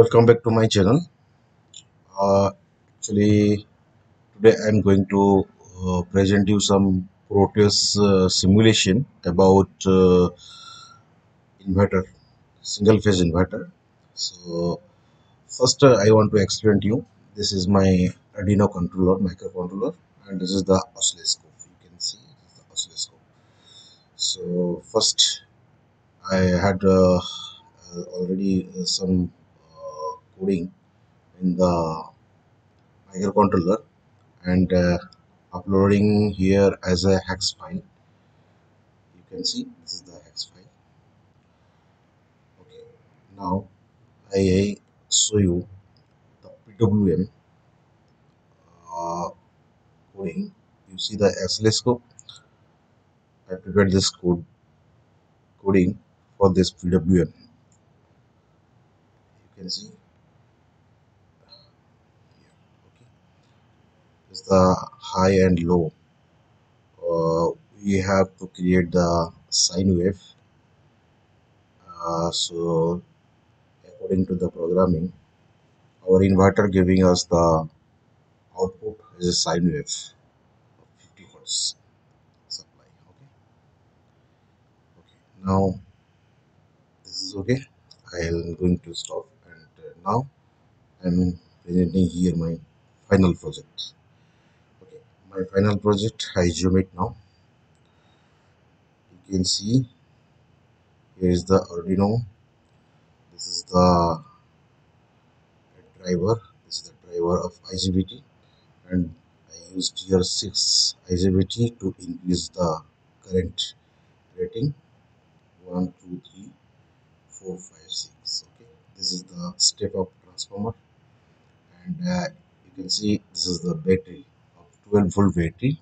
Welcome back to my channel. Actually, today I am going to present you some Proteus simulation about inverter, single phase inverter. So first I want to explain to you, this is my Arduino microcontroller, and this is the oscilloscope. You can see this is the oscilloscope. So first I had already some coding in the microcontroller and uploading here as a hex file. You can see this is the hex file. Okay, now I show you the PWM coding. You see the oscilloscope. I prepared this coding for this PWM. You can see. The high and low, we have to create the sine wave. So according to the programming, our inverter giving us the output is a sine wave of 50Hz supply. Okay, now this is okay. I am going to stop, and now I am presenting here my final project. My final project, I zoom it now. You can see here is the Arduino. This is the driver. This is the driver of IGBT, and I used here 6 IGBT to increase the current rating. 1, 2, 3, 4, 5, 6. Okay, this is the step-up transformer, and you can see this is the battery. 12V battery.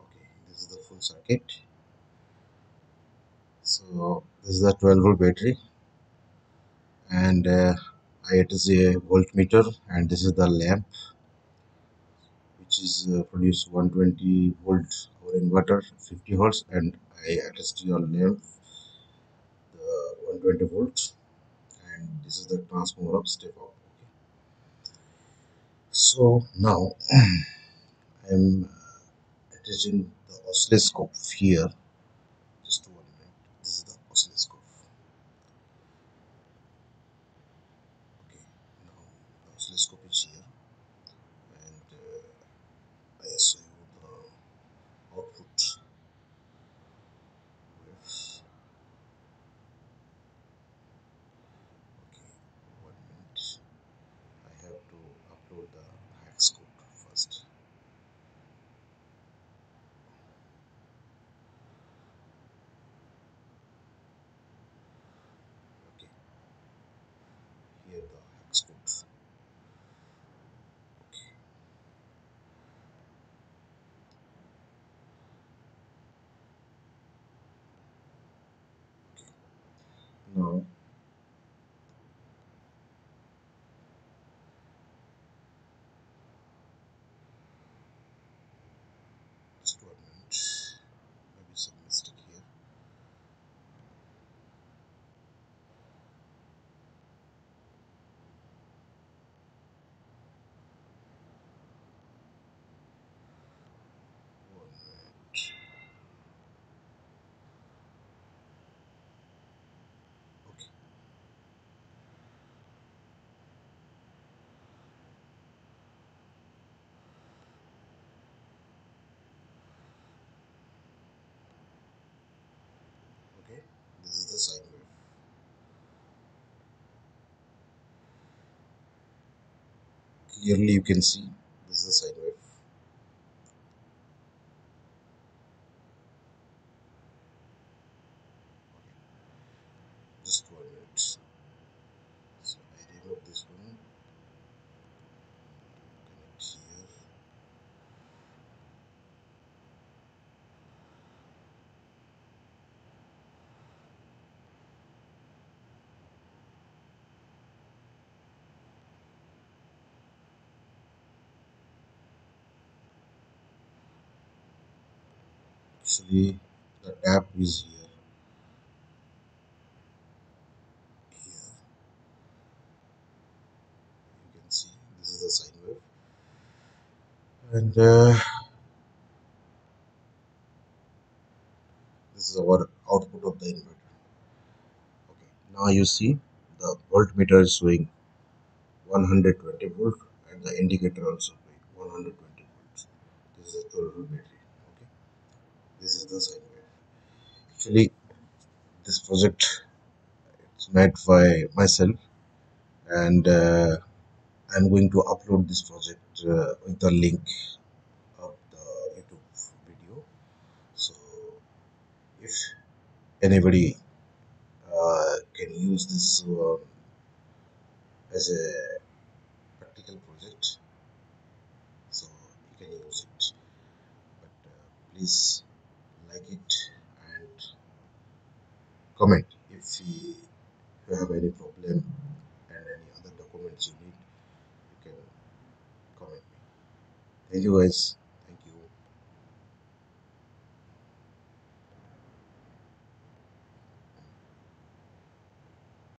Okay, this is the full circuit. So this is the 12V battery, and it is a voltmeter, and this is the lamp, which is produce 120V our inverter, 50Hz, and I attached your lamp, the 120V, and this is the transformer of step up. So now I am attaching the oscilloscope here. Just 1 minute. This is the oscilloscope. Okay, now the oscilloscope is here, and I show you the output. Now just 1 minute, maybe some mistake here. This is the sine wave. Clearly you can see this is the sine wave. Okay. Just 1 minute. So I remove this one. Connect here. Actually, the tap is here. And this is our output of the inverter. Okay, now you see the voltmeter is showing 120 volt and the indicator also showing 120 volts. This is a 12 volt battery. Okay, this is the sine wave. Actually, this project it's made by myself, and I'm going to upload this project with the link of the YouTube video. So if anybody can use this as a practical project, so you can use it, but please like it and comment if you have any problem and any other documents you need. Thank you guys.